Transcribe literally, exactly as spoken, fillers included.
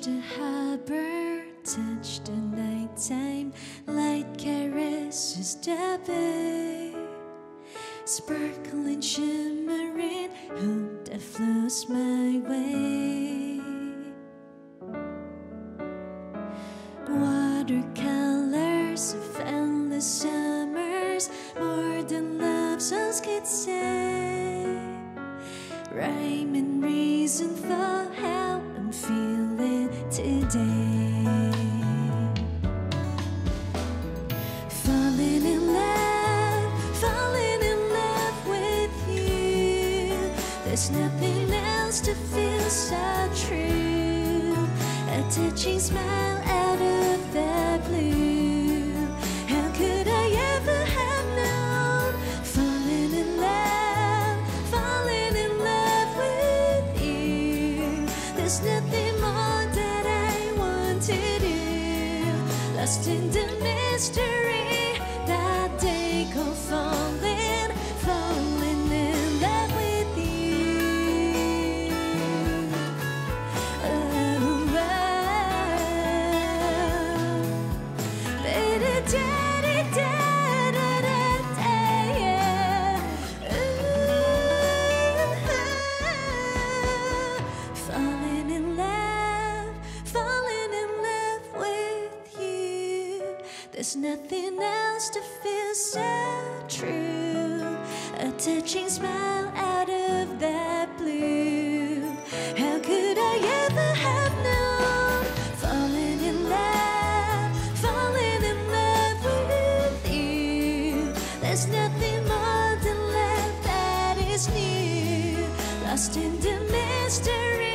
touched the harbor, touched the nighttime, light caresses the bay, sparkling, shimmering, hope that flows my way. Watercolors of endless summers, more than love songs could say. Rhyme and reason for how I'm feeling today. Falling in love, falling in love with you. There's nothing else to feel so true. A touching smile out of the blue. How could I ever have known? Falling in love, falling in love with you. There's nothing more that I want to do. Lost in the mystery that they call falling, falling in love with you. Oh, oh. Baby, yeah. Falling in love, falling in love with you. There's nothing else to feel so true. A touching smile out of the blue. How could I ever have known? Falling in love, falling in love with you. There's nothing more than love that is new. Lost in the mystery.